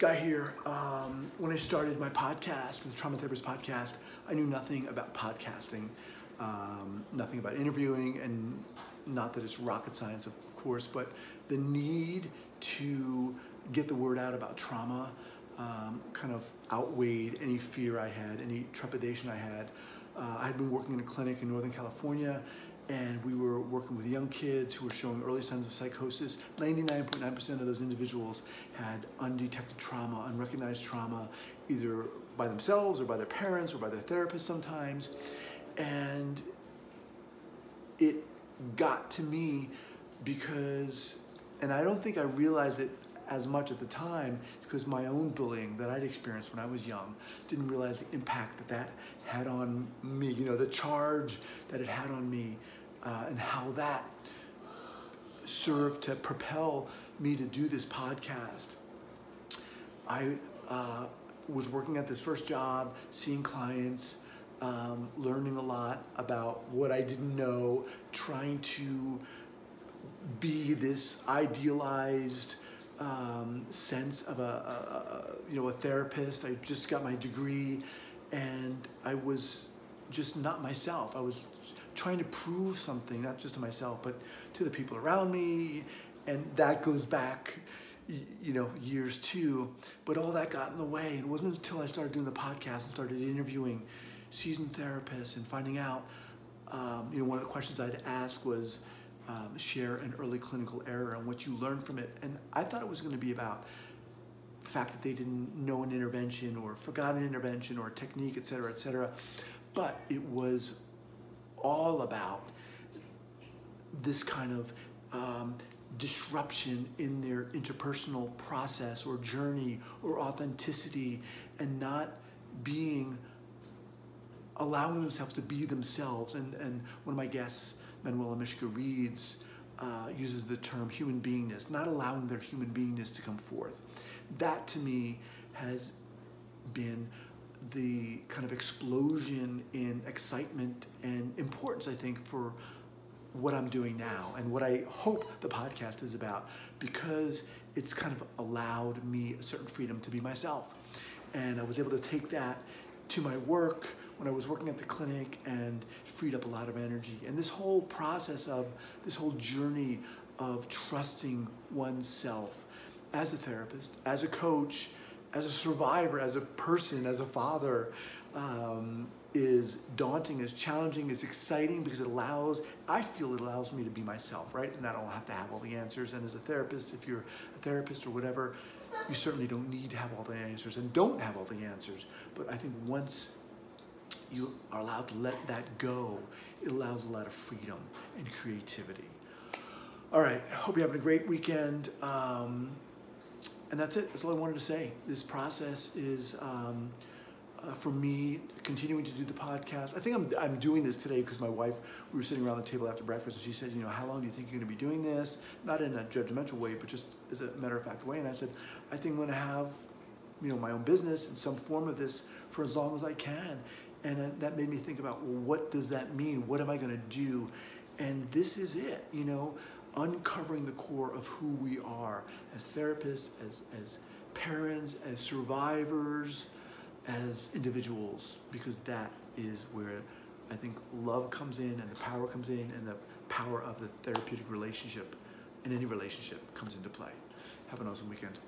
got here, when I started my podcast, the Trauma Therapist Podcast, I knew nothing about podcasting, nothing about interviewing, and not that it's rocket science, of course, but the need to get the word out about trauma kind of outweighed any fear I had, any trepidation I had. I had been working in a clinic in Northern California, and we were working with young kids who were showing early signs of psychosis. 99.9% of those individuals had undetected trauma, unrecognized trauma, either by themselves or by their parents or by their therapist sometimes. And it got to me because, and I don't think I realized it as much at the time, because my own bullying that I'd experienced when I was young, didn't realize the impact that that had on me, you know, the charge that it had on me, and how that served to propel me to do this podcast. I was working at this first job, seeing clients, learning a lot about what I didn't know, trying to be this idealized sense of a therapist. I just got my degree, and I was just not myself. I was trying to prove something, not just to myself, but to the people around me, and that goes back, you know, years too. But all that got in the way. It wasn't until I started doing the podcast and started interviewing seasoned therapists and finding out, you know, one of the questions I'd ask was, share an early clinical error and what you learned from it. And I thought it was going to be about the fact that they didn't know an intervention or forgot an intervention or a technique, et cetera, et cetera. But it was all about this kind of disruption in their interpersonal process or journey or authenticity, and not being, allowing themselves to be themselves. And one of my guests, Manuela Mishka Reeds, uses the term human beingness, not allowing their human beingness to come forth. That to me has been the kind of explosion in excitement and importance, I think, for what I'm doing now and what I hope the podcast is about, because it's kind of allowed me a certain freedom to be myself. And I was able to take that to my work when I was working at the clinic, and freed up a lot of energy. And this whole process of, this whole journey of trusting oneself as a therapist, as a coach, as a survivor, as a person, as a father, is daunting, is challenging, is exciting, because it allows, I feel it allows me to be myself, right? And I don't have to have all the answers. And as a therapist, if you're a therapist or whatever, you certainly don't need to have all the answers and don't have all the answers. But I think once you are allowed to let that go, it allows a lot of freedom and creativity. All right, hope you're having a great weekend. And that's it, that's all I wanted to say. This process is, for me, continuing to do the podcast. I think I'm doing this today because my wife, we were sitting around the table after breakfast, and she said, you know, how long do you think you're gonna be doing this? Not in a judgmental way, but just as a matter of fact way. And I said, I think I'm gonna have, you know, my own business and some form of this for as long as I can. And that made me think about, well, what does that mean? What am I gonna do? And this is it, you know, uncovering the core of who we are as therapists, as parents, as survivors, as individuals, because that is where I think love comes in, and the power comes in, and the power of the therapeutic relationship and any relationship comes into play. Have an awesome weekend.